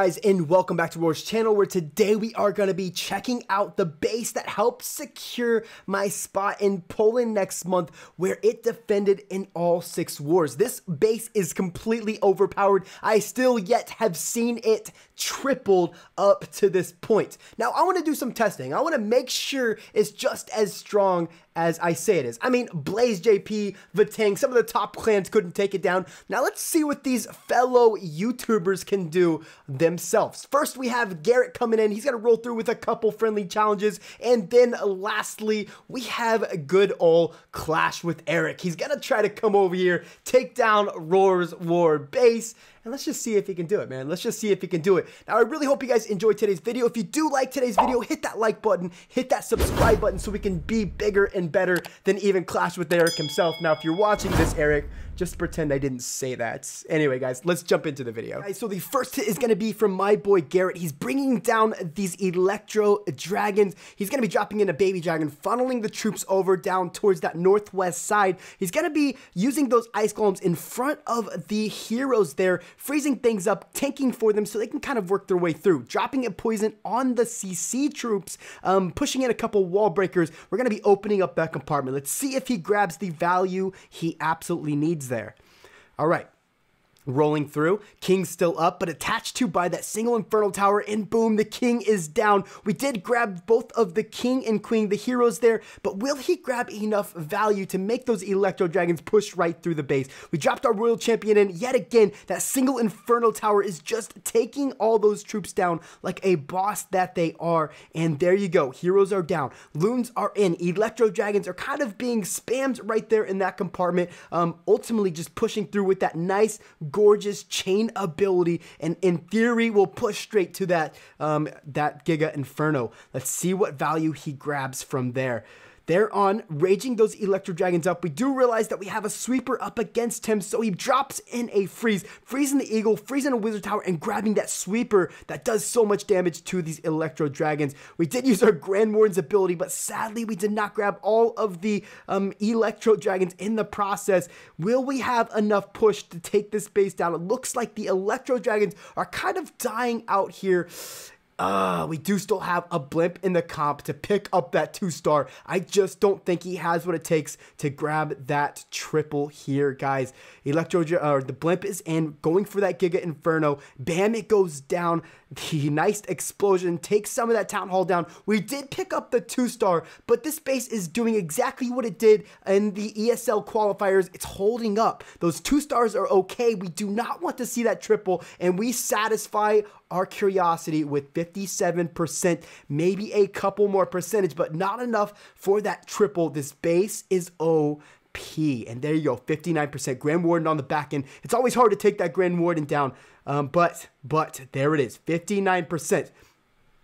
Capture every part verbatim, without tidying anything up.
guys, and welcome back to Rory's channel, where today we are going to be checking out the base that helped secure my spot in Poland next month, where it defended in all six wars. This base is completely overpowered. I still yet have seen it tripled up to this point. Now, I want to do some testing. I want to make sure it's just as strong as I say it is. I mean, BlazeJP, Vateng, some of the top clans couldn't take it down. Now, let's see what these fellow YouTubers can do themselves. First, we have Garrett coming in. He's going to roll through with a couple friendly challenges. And then lastly, we have good old Clash with Eric. He's going to try to come over here, take down Roar's War base. And let's just see if he can do it, man. Let's just see if he can do it. Now, I really hope you guys enjoyed today's video. If you do like today's video, hit that like button, hit that subscribe button so we can be bigger and better than even Clash with Eric himself. Now, if you're watching this, Eric, just pretend I didn't say that. Anyway, guys, let's jump into the video. Right, so the first hit is going to be from my boy Garrett. He's bringing down these Electro Dragons. He's going to be dropping in a baby dragon, funneling the troops over down towards that northwest side. He's going to be using those ice golems in front of the heroes there, freezing things up, tanking for them so they can kind of work their way through. Dropping a poison on the C C troops, um, pushing in a couple wall breakers. We're going to be opening up that compartment. Let's see if he grabs the value he absolutely needs there. All right. Rolling through, king's still up, but attached to by that single infernal tower, and boom, the king is down. We did grab both of the king and queen, the heroes there, but will he grab enough value to make those Electro Dragons push right through the base? We dropped our royal champion in yet again. That single infernal tower is just taking all those troops down like a boss that they are, and there you go. Heroes are down, loons are in, Electro Dragons are kind of being spammed right there in that compartment, um, ultimately just pushing through with that nice gorgeous chain ability, and in theory will push straight to that um, that Giga Inferno. Let's see what value he grabs from there. They're on, raging those Electro Dragons up. We do realize that we have a sweeper up against him, so he drops in a freeze, freezing the eagle, freezing a wizard tower, and grabbing that sweeper that does so much damage to these Electro Dragons. We did use our Grand Warden's ability, but sadly we did not grab all of the um, Electro Dragons in the process. Will we have enough push to take this base down? It looks like the Electro Dragons are kind of dying out here. Uh, we do still have a blimp in the comp to pick up that two-star. I just don't think he has what it takes to grab that triple here, guys. Electro, uh, the blimp is in, going for that Giga Inferno. Bam, it goes down. The nice explosion takes some of that town hall down. We did pick up the two-star, but this base is doing exactly what it did in the E S L qualifiers. It's holding up. Those two stars are okay. We do not want to see that triple, and we satisfy our curiosity with fifty-seven percent, maybe a couple more percentage, but not enough for that triple. This base is O P. And there you go, fifty-nine percent. Grand Warden on the back end. It's always hard to take that Grand Warden down, um, but, but there it is, fifty-nine percent.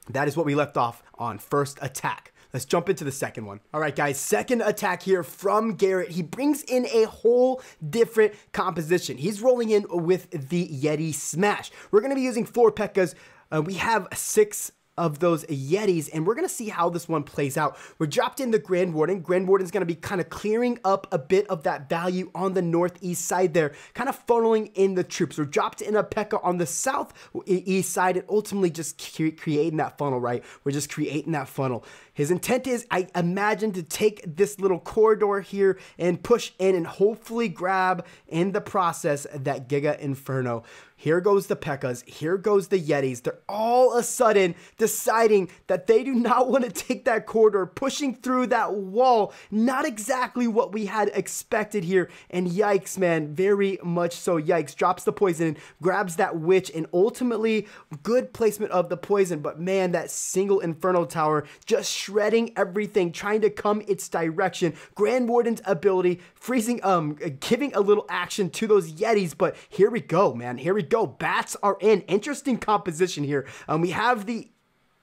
That is what we left off on first attack. Let's jump into the second one. All right, guys, second attack here from Garrett. He brings in a whole different composition. He's rolling in with the Yeti Smash. We're going to be using four P E K K A s. Uh, we have six of those Yetis, and we're going to see how this one plays out. We dropped in the Grand Warden. Grand Warden's going to be kind of clearing up a bit of that value on the northeast side there, kind of funneling in the troops. We dropped in a P E K K A on the southeast side, and ultimately just creating that funnel, right? We're just creating that funnel. His intent is, I imagine, to take this little corridor here and push in and hopefully grab, in the process, that Giga Inferno. Here goes the P E K K A s. Here goes the Yetis. They're all of a sudden deciding that they do not want to take that corridor, pushing through that wall. Not exactly what we had expected here. And yikes, man, very much so yikes. Drops the poison, grabs that witch, and ultimately good placement of the poison. But man, that single Inferno Tower just shredding everything, trying to come its direction. Grand Warden's ability, freezing, um, giving a little action to those Yetis. But here we go, man. Here we go. Go. Bats are in. Interesting composition here. Um, we have the,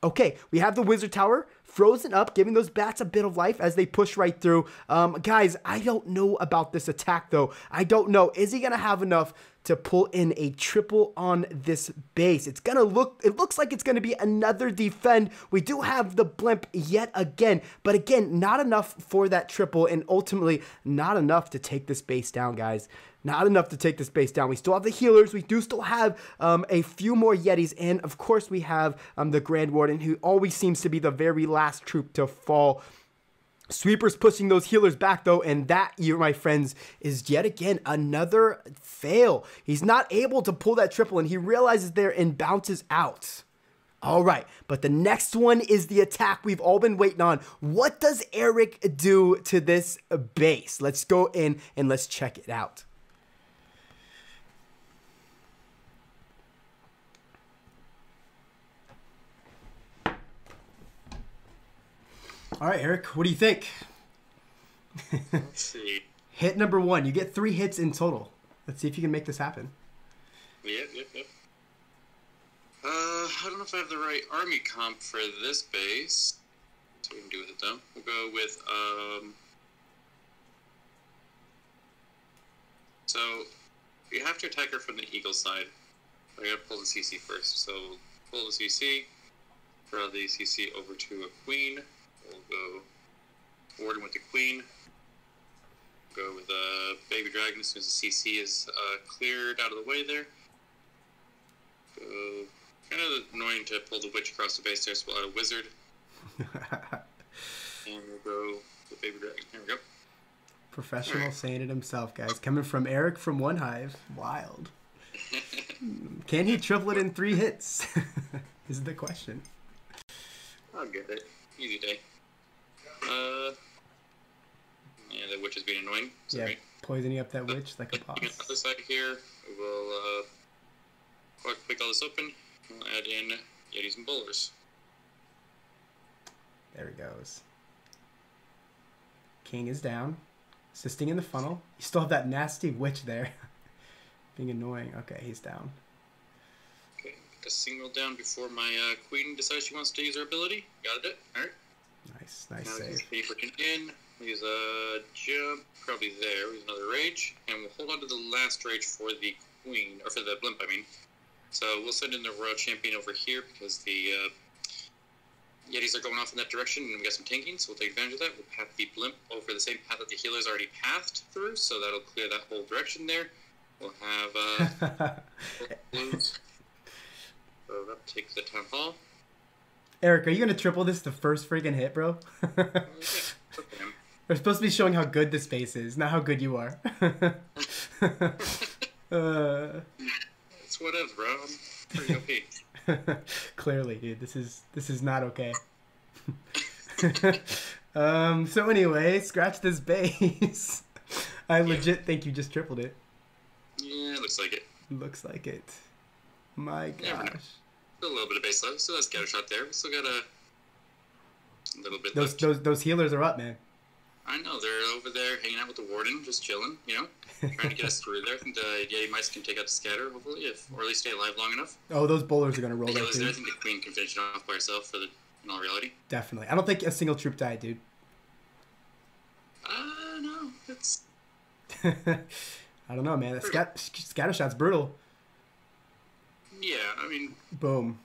okay, we have the wizard tower frozen up, giving those bats a bit of life as they push right through. Um, guys, I don't know about this attack though. I don't know. Is he going to have enough to pull in a triple on this base. It's gonna look, it looks like it's gonna be another defend. We do have the blimp yet again, but again, not enough for that triple and ultimately not enough to take this base down, guys. Not enough to take this base down. We still have the healers. We do still have um, a few more Yetis. And of course we have um, the Grand Warden, who always seems to be the very last troop to fall. Sweepers pushing those healers back though, and that, you my friends, is yet again another fail. He's not able to pull that triple, and he realizes there and bounces out. All right, but the next one is the attack we've all been waiting on. What does Eric do to this base? Let's go in and let's check it out. All right, Eric, what do you think? Let's see. Hit number one. You get three hits in total. Let's see if you can make this happen. Yep, yep, yep. Uh, I don't know if I have the right army comp for this base. So we can do with it though. We'll go with um. So you have to attack her from the eagle side. I gotta pull the C C first. So pull the C C. Throw the C C over to a queen. We'll go Warden with the Queen. Go with uh, Baby Dragon as soon as the C C is uh, cleared out of the way there. Go. Kind of annoying to pull the Witch across the base there, so we'll add a Wizard. And we'll go with Baby Dragon. There we go. Professional right. Saying it himself, guys. Coming from Eric from One Hive. Wild. Can he triple it in three hits? Is the question. I'll get it. Easy day. Uh, yeah, the witch is being annoying. Sorry. Yeah, poisoning up that witch like a boss. On the other side here, we'll uh, pick all this open. We'll add in Yetis and Bowlers. There he goes. King is down, assisting in the funnel. You still have that nasty witch there, being annoying. Okay, he's down. Okay, get a signal down before my uh, queen decides she wants to use her ability. Got it. All right. Nice, nice now save. He's in. He's a jump, probably there. He's another rage, and we'll hold on to the last rage for the queen, or for the blimp, I mean. So we'll send in the royal champion over here because the uh, Yetis are going off in that direction, and we got some tanking, so we'll take advantage of that. We'll path the blimp over the same path that the healers already pathed through, so that'll clear that whole direction there. We'll have uh, blues. So that'll take the town hall. Eric, are you gonna triple this the first freaking hit, bro? We're supposed to be showing how good this base is, not how good you are. uh, it's whatever, bro. I'm pretty O P. Clearly, dude, this is this is not okay. um. So anyway, scratch this base. I yeah. legit think you just tripled it. Yeah, looks like it. Looks like it. My gosh. A little bit of base left, so that's got a shot there. We still got a little bit those, left. Those, those healers are up, man. I know. They're over there hanging out with the warden, just chilling, you know, trying to get us through there. I think the Yeti mice can take out the scatter, hopefully, if or at least stay alive long enough. Oh, those bowlers are going to roll there, too. I think the queen can finish it off by herself for the, in all reality. Definitely. I don't think a single troop died, dude. Uh, no. It's... I don't know, man. That scat scatter shot's brutal. Yeah, I mean... Boom.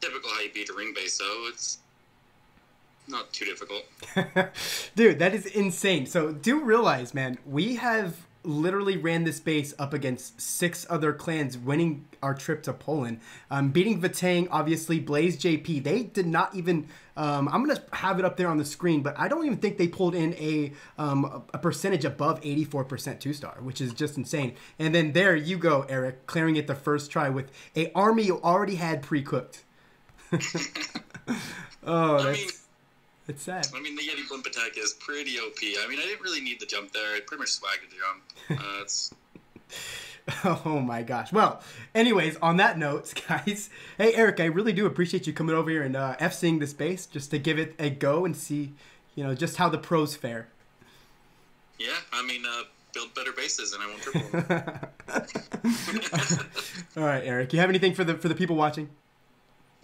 Typical how you beat a ring base, though. It's not too difficult. Dude, that is insane. So do realize, man, we have literally ran this base up against six other clans, winning our trip to Poland. Um, beating Vateng, obviously, BlazeJP. They did not even... Um, I'm going to have it up there on the screen, but I don't even think they pulled in a um, a percentage above eighty-four percent two-star, which is just insane. And then there you go, Eric, clearing it the first try with an army you already had pre-cooked. Oh, that's, I mean, that's sad. I mean, the Yeti blimp attack is pretty O P. I mean, I didn't really need the jump there. I pretty much swagged the jump. Uh, it's... Oh my gosh. Well, anyways, on that note, guys, hey, Eric, I really do appreciate you coming over here and uh, F-seeing this base just to give it a go and see, you know, just how the pros fare. Yeah, I mean, uh, build better bases and I won't triple them. All right, Eric, you have anything for the, for the people watching?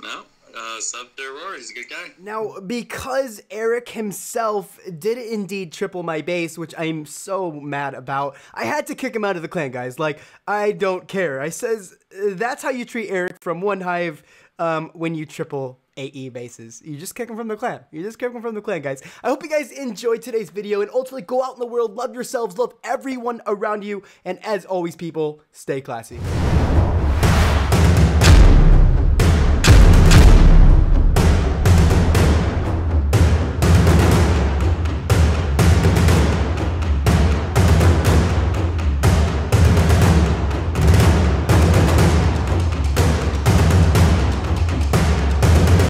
No, uh, sub to Rory. He's a good guy. Now, because Eric himself did indeed triple my base, which I'm so mad about, I had to kick him out of the clan, guys. Like, I don't care. I says, that's how you treat Eric from One Hive um, when you triple A E bases. You just kick them from the clan. You just kick them from the clan, guys. I hope you guys enjoyed today's video, and ultimately go out in the world, love yourselves, love everyone around you, and as always, people, stay classy.